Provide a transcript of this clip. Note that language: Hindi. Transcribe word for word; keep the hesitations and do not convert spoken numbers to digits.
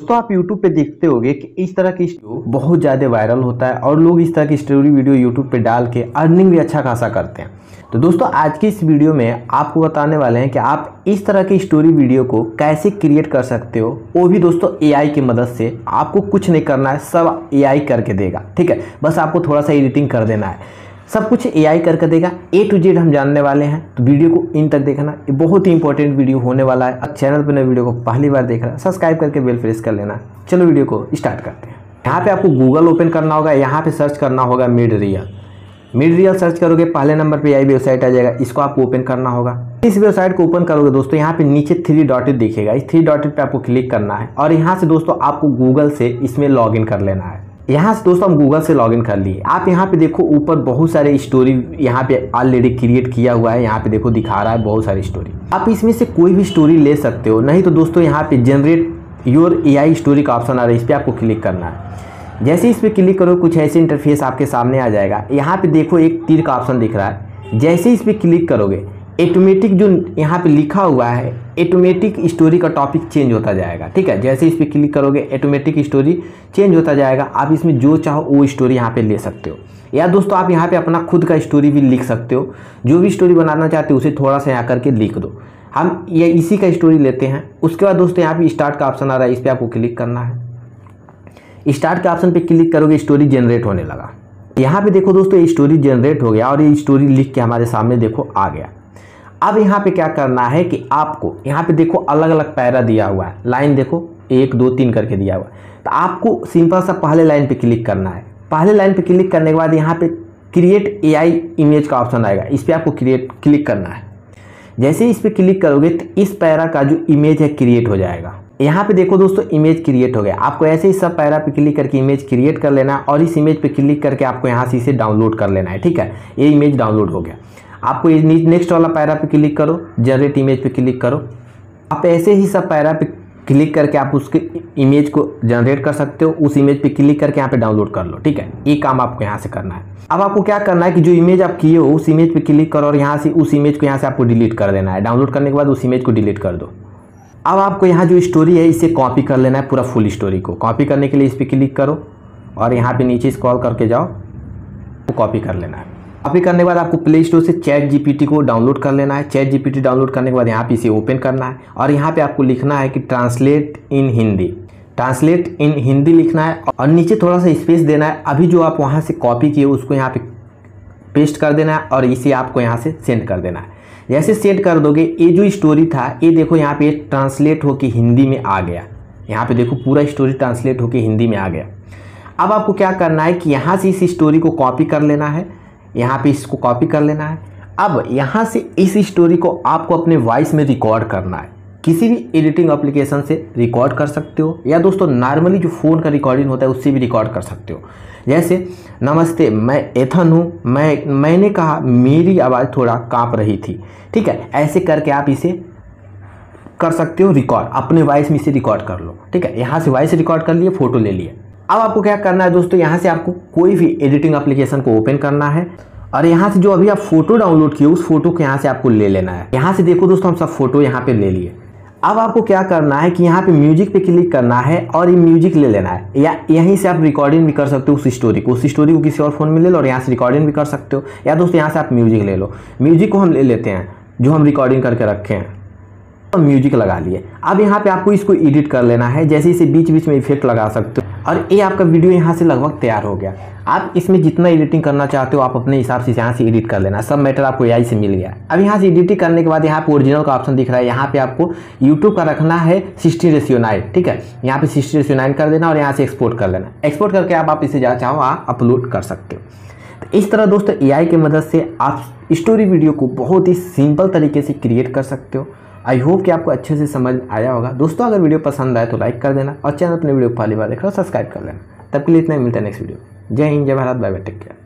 दोस्तों आप YouTube पे देखते होंगे कि इस तरह की बहुत ज़्यादा वायरल होता है और लोग इस तरह की स्टोरी वीडियो YouTube पे डाल के अर्निंग भी अच्छा खासा करते हैं। तो दोस्तों आज की इस वीडियो में आपको बताने वाले हैं कि आप इस तरह की स्टोरी वीडियो को कैसे क्रिएट कर सकते हो, वो भी दोस्तों ए आई की मदद से। आपको कुछ नहीं करना है, सब ए आई करके देगा, ठीक है। बस आपको थोड़ा सा एडिटिंग कर देना है, सब कुछ ए आई करके देगा। ए टू जेड हम जानने वाले हैं, तो वीडियो को इन तक देखना, ये बहुत ही इंपॉर्टेंट वीडियो होने वाला है। अब चैनल पर नए वीडियो को पहली बार देख रहा है, सब्सक्राइब करके बेल प्रेस कर लेना। चलो वीडियो को स्टार्ट करते हैं। यहाँ पे आपको गूगल ओपन करना होगा, यहाँ पे सर्च करना होगा मिडरियल। मिडरियल सर्च करोगे पहले नंबर पर यही वेबसाइट आ जाएगा, इसको आपको ओपन करना होगा। इस वेबसाइट को ओपन करोगे दोस्तों, यहाँ पे नीचे थ्री डॉटेड दिखेगा, इस थ्री डॉटेड पे आपको क्लिक करना है और यहाँ से दोस्तों आपको गूगल से इसमें लॉग इन कर लेना है। यहाँ से दोस्तों हम गूगल से लॉगिन कर लिए। आप यहाँ पे देखो ऊपर बहुत सारे स्टोरी यहाँ पे ऑलरेडी क्रिएट किया हुआ है, यहाँ पे देखो दिखा रहा है बहुत सारी स्टोरी। आप इसमें से कोई भी स्टोरी ले सकते हो, नहीं तो दोस्तों यहाँ पे generate your A I story का ऑप्शन आ रहा है, इस पर आपको क्लिक करना है। जैसे इस पर क्लिक करो कुछ ऐसे इंटरफेस आपके सामने आ जाएगा। यहाँ पर देखो एक तीर का ऑप्शन दिख रहा है, जैसे इस पर क्लिक करोगे ऑटोमेटिक जो यहाँ पे लिखा हुआ है ऑटोमेटिक स्टोरी का टॉपिक चेंज होता जाएगा, ठीक है। जैसे इस पर क्लिक करोगे ऑटोमेटिक स्टोरी चेंज होता जाएगा। आप इसमें जो चाहो वो स्टोरी यहाँ पे ले सकते हो, या दोस्तों आप यहाँ पे अपना खुद का स्टोरी भी लिख सकते हो। जो भी स्टोरी बनाना चाहते हो उसे थोड़ा सा यहाँ करके लिख दो। हम ये इसी का स्टोरी लेते हैं। उसके बाद दोस्तों यहाँ पर स्टार्ट का ऑप्शन आ रहा है, इस पर आपको क्लिक करना है। स्टार्ट के ऑप्शन पर क्लिक करोगे स्टोरी जनरेट होने लगा। यहाँ पर देखो दोस्तों स्टोरी जनरेट हो गया और ये स्टोरी लिख के हमारे सामने देखो आ गया। अब यहाँ पे क्या करना है कि आपको यहाँ पे देखो अलग अलग पैरा दिया हुआ है, लाइन देखो एक दो तीन करके दिया हुआ है। तो आपको सिंपल सा पहले लाइन पे क्लिक करना है। पहले लाइन पे क्लिक करने के बाद यहाँ पे क्रिएट ए आई इमेज का ऑप्शन आएगा, इस पर आपको क्रिएट क्लिक करना है। जैसे इस पर क्लिक करोगे तो इस पैरा का जो इमेज है क्रिएट हो जाएगा। यहाँ पे देखो दोस्तों इमेज क्रिएट हो गया। आपको ऐसे ही सब पैरा पे क्लिक करके इमेज क्रिएट कर लेना है और इस इमेज पे क्लिक करके आपको यहाँ से इसे डाउनलोड कर लेना है, ठीक है। ये इमेज डाउनलोड हो गया। आपको ये नेक्स्ट वाला पैरा पे क्लिक करो, जनरेट इमेज पे क्लिक करो। आप ऐसे ही सब पैरा पे क्लिक करके आप उसके इमेज को जनरेट कर सकते हो। उस इमेज पे क्लिक करके यहाँ पे डाउनलोड कर लो, ठीक है। ये काम आपको यहाँ से करना है। अब आपको क्या करना है कि जो इमेज आप किए हो उस इमेज पे क्लिक करो और यहाँ से उस इमेज को यहाँ से आपको डिलीट कर देना है। डाउनलोड करने के बाद उस इमेज को डिलीट कर दो। अब आपको यहाँ जो स्टोरी है इसे कॉपी कर लेना है, पूरा फुल स्टोरी को। कॉपी करने के लिए इस पर क्लिक करो और यहाँ पर नीचे स्क्रॉल करके जाओ, तो कॉपी कर लेना है। कॉपी करने के बाद आपको प्ले स्टोर से चैट जीपीटी को डाउनलोड कर लेना है। चैट जीपीटी डाउनलोड करने के बाद यहाँ पे इसे ओपन करना है और यहाँ पे आपको लिखना है कि translate in Hindi, translate in Hindi लिखना है और नीचे थोड़ा सा स्पेस देना है। अभी जो आप वहाँ से कॉपी किए उसको यहाँ पे पेस्ट कर देना है और इसे आपको यहाँ से सेंड कर देना है। जैसे सेंड कर दोगे ये जो स्टोरी था ये देखो यहाँ पे ट्रांसलेट होकर हिंदी में आ गया। यहाँ पे देखो पूरा स्टोरी ट्रांसलेट होकर हिंदी में आ गया। अब आपको क्या करना है कि यहाँ से इस स्टोरी को कॉपी कर लेना है, यहाँ पे इसको कॉपी कर लेना है। अब यहाँ से इस स्टोरी को आपको अपने वॉइस में रिकॉर्ड करना है, किसी भी एडिटिंग एप्लीकेशन से रिकॉर्ड कर सकते हो, या दोस्तों नॉर्मली जो फ़ोन का रिकॉर्डिंग होता है उससे भी रिकॉर्ड कर सकते हो। जैसे नमस्ते मैं एथन हूँ, मैं मैंने कहा मेरी आवाज़ थोड़ा काँप रही थी, ठीक है। ऐसे करके आप इसे कर सकते हो रिकॉर्ड, अपने वॉइस में इसे रिकॉर्ड कर लो, ठीक है। यहाँ से वॉइस रिकॉर्ड कर लिए, फ़ोटो ले लिए। अब आपको क्या करना है दोस्तों, यहाँ से आपको कोई भी एडिटिंग एप्लीकेशन को ओपन करना है और यहाँ से जो अभी आप फोटो डाउनलोड किए उस फोटो को यहाँ से आपको ले लेना है। यहाँ से देखो दोस्तों हम सब फोटो यहाँ पे ले लिए। अब आपको क्या करना है कि यहाँ पे म्यूजिक पे क्लिक करना है और ये म्यूजिक ले लेना है, या यहीं से आप रिकॉर्डिंग भी कर सकते हो उस स्टोरी को। उस स्टोरी को किसी और फोन में ले लो और यहाँ से रिकॉर्डिंग भी कर सकते हो, या दोस्तों यहाँ से आप म्यूजिक ले लो। म्यूजिक को हम ले लेते हैं जो हम रिकॉर्डिंग करके रखे हैं, तो म्यूजिक लगा लिए। अब यहाँ पे आपको इसको एडिट कर लेना है, जैसे इसे बीच बीच में इफेक्ट लगा सकते हो और ये आपका वीडियो यहाँ से लगभग तैयार हो गया। आप इसमें जितना एडिटिंग करना चाहते हो आप अपने हिसाब से यहाँ से एडिट कर लेना, सब मैटर आपको ए आई से मिल गया। अब यहाँ से एडिटिंग करने के बाद यहाँ पे ओरिजिनल का ऑप्शन दिख रहा है, यहाँ पे आपको यूट्यूब का रखना है सिक्सटी रेशियो नाइन, ठीक है। यहाँ पे सिक्सटी रेशियो नाइन कर देना और यहाँ से एक्सपोर्ट कर लेना। एक्सपोर्ट करके आप, आप इसे जहाँ चाहो आप अपलोड कर सकते हो। तो इस तरह दोस्तों ए आई की मदद से आप स्टोरी वीडियो को बहुत ही सिंपल तरीके से क्रिएट कर सकते हो। आई होप कि आपको अच्छे से समझ आया होगा। दोस्तों अगर वीडियो पसंद आए तो लाइक कर देना और चैनल अपने वीडियो पहली बार देख रहा हो सब्सक्राइब कर लेना। तब के लिए इतना ही, मिलता है नेक्स्ट वीडियो। जय हिंद, जय Bharat, bye bye, take care.